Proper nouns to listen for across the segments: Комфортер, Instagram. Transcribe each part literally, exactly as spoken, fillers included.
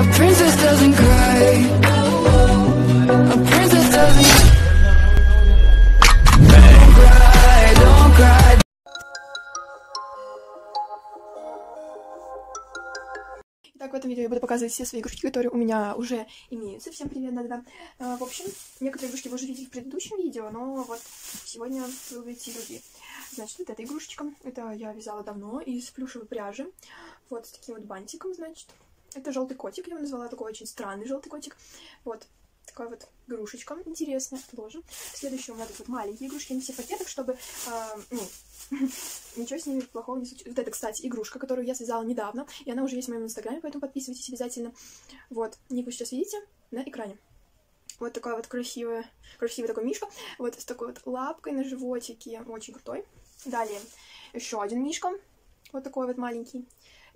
Итак, в этом видео я буду показывать все свои игрушки, которые у меня уже имеются. Всем привет, да-да-да. А, в общем, некоторые игрушки вы уже видели в предыдущем видео, но вот сегодня вы увидите другие. Значит, вот эта игрушечка. Это я вязала давно из плюшевой пряжи. Вот с таким вот бантиком, значит. Это желтый котик, я его назвала, такой очень странный желтый котик. Вот такая вот игрушечка интересная, отложим. Следующая у меня тут вот маленькие игрушки, они все в пакетах, чтобы, э, ну, ничего с ними плохого не случилось. Вот это, кстати, игрушка, которую я связала недавно, и она уже есть в моем инстаграме, поэтому подписывайтесь обязательно. Вот, ник вы сейчас видите на экране. Вот такая вот красивая, красивый такой мишка, вот с такой вот лапкой на животике, очень крутой. Далее еще один мишка, вот такой вот маленький.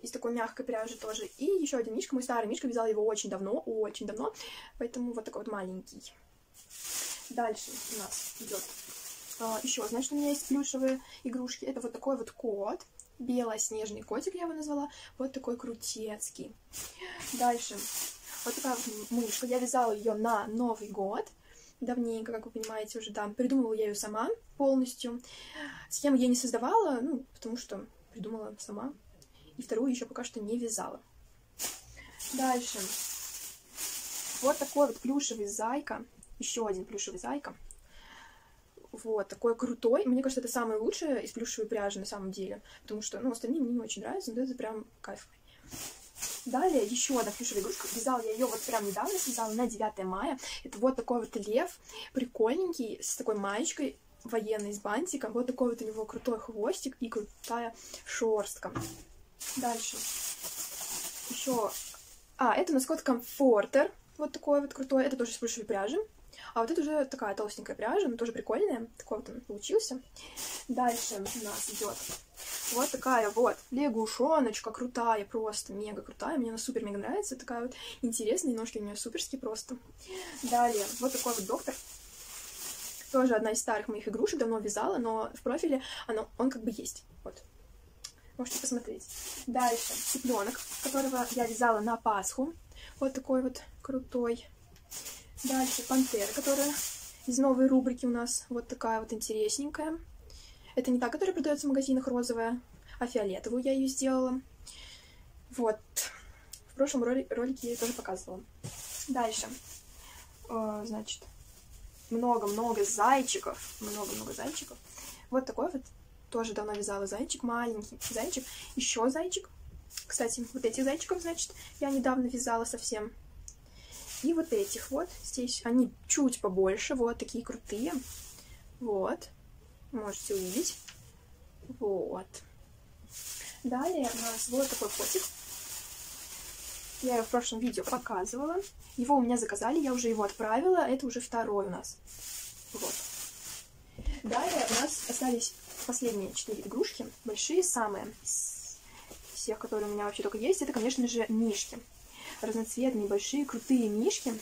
Из такой мягкой пряжи тоже. И еще один мишка, мой старый мишка, вязала его очень давно, очень давно. Поэтому вот такой вот маленький. Дальше у нас идет а, еще, значит, у меня есть плюшевые игрушки. Это вот такой вот кот. Белоснежный котик я его назвала. Вот такой крутецкий. Дальше вот такая вот мышка. Я вязала ее на Новый год. Давненько, как вы понимаете, уже, да. Придумывала я ее сама полностью. Схему я не создавала, ну, потому что придумала сама. И вторую еще пока что не вязала. Дальше. Вот такой вот плюшевый зайка. Еще один плюшевый зайка. Вот, такой крутой. Мне кажется, это самое лучшее из плюшевой пряжи на самом деле. Потому что, ну, остальные мне не очень нравятся, но это прям кайф. Далее еще одна плюшевая игрушка. Вязала я ее вот прям недавно, связала на девятое мая. Это вот такой вот лев. Прикольненький, с такой маечкой. Военный, с бантиком. Вот такой вот у него крутой хвостик и крутая шерстка. Дальше еще... А, это у нас кот Комфортер. Вот такой вот крутой. Это тоже из плюшевой пряжи. А вот это уже такая толстенькая пряжа, но тоже прикольная. Такой вот он получился. Дальше у нас идет вот такая вот лягушоночка крутая, просто мега крутая. Мне она супер-мега нравится. Такая вот интересная. Ножки у нее суперские просто. Далее вот такой вот доктор. Тоже одна из старых моих игрушек. Давно вязала, но в профиле она, он как бы есть. Вот. Можете посмотреть. Дальше цыпленок, которого я вязала на Пасху. Вот такой вот крутой. Дальше пантера, которая из новой рубрики у нас. Вот такая вот интересненькая. Это не та, которая продается в магазинах, розовая, а фиолетовую я ее сделала. Вот. В прошлом ролике я ее тоже показывала. Дальше. Значит, много-много зайчиков. Много-много зайчиков. Вот такой вот. Тоже давно вязала зайчик, маленький зайчик, еще зайчик. Кстати, вот этих зайчиков, значит, я недавно вязала совсем. И вот этих вот здесь, они чуть побольше, вот такие крутые. Вот, можете увидеть. Вот. Далее у нас вот такой котик. Я его в прошлом видео показывала. Его у меня заказали, я уже его отправила. Это уже второй у нас. Вот. Далее у нас остались последние четыре игрушки. Большие самые. Всех, которые у меня вообще только есть. Это, конечно же, мишки. Разноцветные, большие, крутые мишки.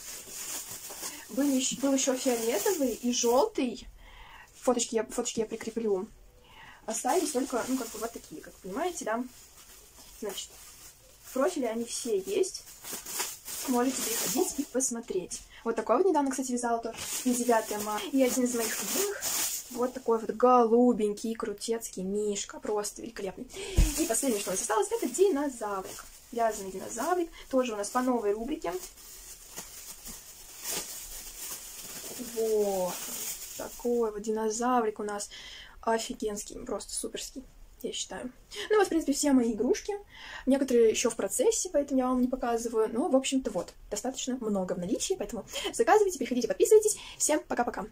Были еще, был еще фиолетовый и желтый. Фоточки я, фоточки я прикреплю. Остались только, ну, как бы вот такие, как понимаете, да? Значит, в профиле они все есть. Можете переходить и посмотреть. Вот такой вот недавно, кстати, вязала тоже. И девятое мая. И один из моих любимых. Вот такой вот голубенький, крутецкий мишка. Просто великолепный. И последнее, что у нас осталось, это динозаврик. Вязаный динозаврик. Тоже у нас по новой рубрике. Вот. Такой вот динозаврик у нас офигенский. Просто суперский, я считаю. Ну вот, в принципе, все мои игрушки. Некоторые еще в процессе, поэтому я вам не показываю. Но, в общем-то, вот. Достаточно много в наличии, поэтому заказывайте, переходите, подписывайтесь. Всем пока-пока.